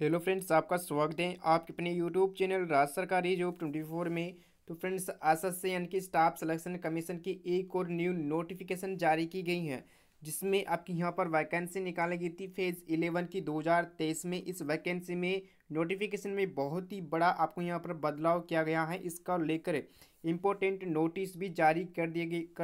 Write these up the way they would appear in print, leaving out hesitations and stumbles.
Hello friends, आपका स्वागत है आपके अपने यूट्यूब चैनल राज सरकारी जॉब 24 में। तो फ्रेंड्स, आज से यानी कि स्टाफ सिलेक्शन कमीशन की एक और न्यू नोटिफिकेशन जारी की गई है, जिसमें आपकी यहाँ पर वैकेंसी निकाली गई थी फेज़ 11 की 2023 में। इस वैकेंसी में नोटिफिकेशन में बहुत ही बड़ा आपको यहाँ पर बदलाव किया गया है। इसका लेकर इम्पोर्टेंट नोटिस भी जारी कर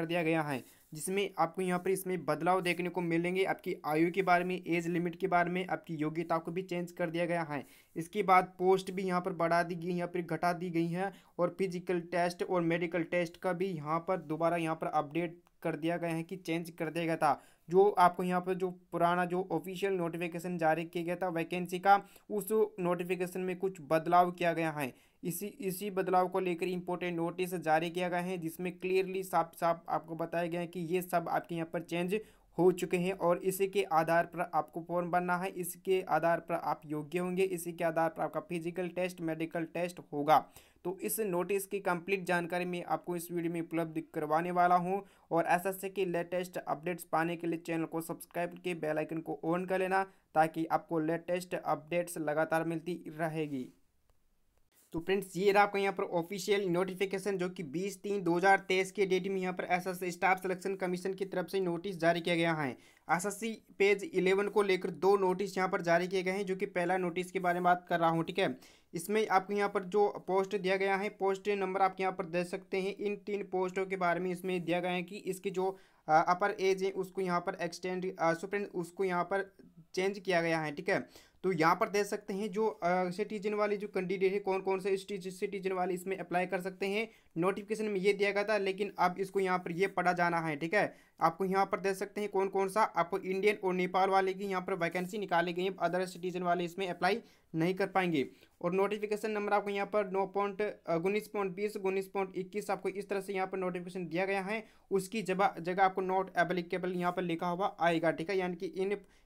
दिया गया है, जिसमें आपको यहाँ पर इसमें बदलाव देखने को मिलेंगे। आपकी आयु के बारे में, एज लिमिट के बारे में, आपकी योग्यता को भी चेंज कर दिया गया है। इसके बाद पोस्ट भी यहाँ पर बढ़ा दी गई, यहाँ पर घटा दी गई है, और फिजिकल टेस्ट और मेडिकल टेस्ट का भी यहाँ पर दोबारा यहाँ पर अपडेट कर दिया गया है कि चेंज कर दिया गया था। जो आपको यहाँ पर जो पुराना जो ऑफिशियल नोटिफिकेशन जारी किया गया था वैकेंसी का, उस नोटिफिकेशन में कुछ बदलाव किया गया है। इसी बदलाव को लेकर इम्पोर्टेंट नोटिस जारी किया गया है, जिसमें क्लियरली साफ आपको बताया गया है कि ये सब आपके यहाँ पर चेंज हो चुके हैं, और इसी के आधार पर आपको फॉर्म भरना है। इसके आधार पर आप योग्य होंगे, इसी के आधार पर आपका फिजिकल टेस्ट, मेडिकल टेस्ट होगा। तो इस नोटिस की कंप्लीट जानकारी मैं आपको इस वीडियो में उपलब्ध करवाने वाला हूं, और एसएससी के लेटेस्ट अपडेट्स पाने के लिए चैनल को सब्सक्राइब करके बेल आइकन को ऑन कर लेना, ताकि आपको लेटेस्ट अपडेट्स लगातार मिलती रहेगी। तो फ्रेंड्स, ये रहा आपका यहाँ पर ऑफिशियल नोटिफिकेशन, जो कि 20/3/2023 के डेट में यहाँ पर एसएससी स्टाफ सिलेक्शन कमीशन की तरफ से नोटिस जारी किया गया है। एसएससी पेज 11 को लेकर दो नोटिस यहाँ पर जारी किए गए हैं, जो कि पहला नोटिस के बारे में बात कर रहा हूँ, ठीक है। इसमें आपको यहाँ पर जो पोस्ट दिया गया है, पोस्ट नंबर आप यहाँ पर दे सकते हैं। इन 3 पोस्टों के बारे में इसमें दिया गया है कि इसकी जो अपर एज है उसको यहाँ पर एक्सटेंड फ्रेंड उसको यहाँ पर चेंज किया गया है, ठीक है। तो यहाँ पर दे सकते हैं जो सिटीजन वाले जो कैंडिडेट है, कौन कौन से सिटीजन वाले इसमें अप्लाई कर सकते हैं। नोटिफिकेशन में ये दिया गया था, लेकिन अब इसको यहाँ पर ये पढ़ा जाना है, ठीक है। आपको यहाँ पर दे सकते हैं कौन कौन सा, आपको इंडियन और नेपाल वाले की यहाँ पर वैकेंसी निकाली गई है, अदर सिटीजन वाले इसमें अप्लाई नहीं कर पाएंगे। और नोटिफिकेशन नंबर आपको यहाँ पर 9.19.20 19.21 आपको इस तरह से यहाँ पर नोटिफिकेशन दिया गया है। उसकी जगह आपको नॉट एप्लीकेबल यहाँ पर लिखा हुआ आएगा, ठीक है, यानी कि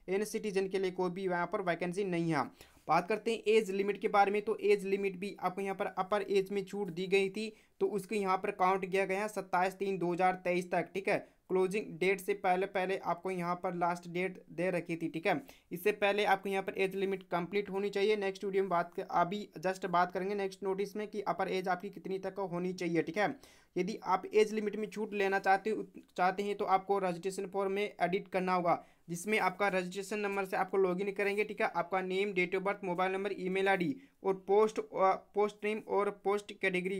इन सिटीजन के लिए कोई भी यहाँ पर वैकेंसी नहीं है। बात करते हैं एज लिमिट के बारे में, तो एज लिमिट भी आपको यहाँ पर अपर एज में छूट दी गई थी, तो उसके यहाँ पर काउंट किया गया है 27/3/2023 तक, ठीक है। क्लोजिंग डेट से पहले आपको यहाँ पर लास्ट डेट दे रखी थी, ठीक है। इससे पहले आपको यहाँ पर एज लिमिट कंप्लीट होनी चाहिए। नेक्स्ट वीडियो में बात करेंगे नेक्स्ट नोटिस में कि अपर एज आपकी कितनी तक होनी चाहिए, ठीक है। यदि आप एज लिमिट में छूट लेना चाहते हैं तो आपको रजिस्ट्रेशन फॉर्म में एडिट करना होगा, जिसमें आपका रजिस्ट्रेशन नंबर से आपको लॉगिन करेंगे, ठीक है। आपका name, date of birth, mobile number, email ID और पोस्ट नेम और पोस्ट कैटेगरी,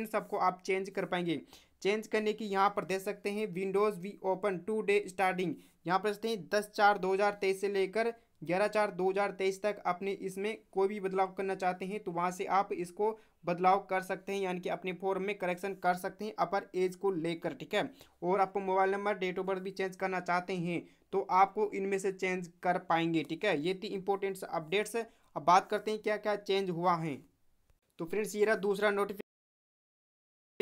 इन सबको आप चेंज कर पाएंगे। चेंज करने की यहाँ पर दे सकते हैं windows we open today starting, यहाँ पर सकते हैं 10/4/2023 से लेकर 11/4/2023 तक। अपने इसमें कोई भी बदलाव करना चाहते हैं तो वहाँ से आप इसको बदलाव कर सकते हैं, यानी कि अपने फॉर्म में करेक्शन कर सकते हैं अपर एज को लेकर, ठीक है। और आपको mobile number, date of birth भी चेंज करना चाहते हैं तो आपको इनमें से चेंज कर पाएंगे, ठीक है। ये थी इंपॉर्टेंट अपडेट्स। अब बात करते हैं क्या क्या चेंज हुआ है। तो फ्रेंड्स, ये रहा दूसरा नोटिफिकेशन।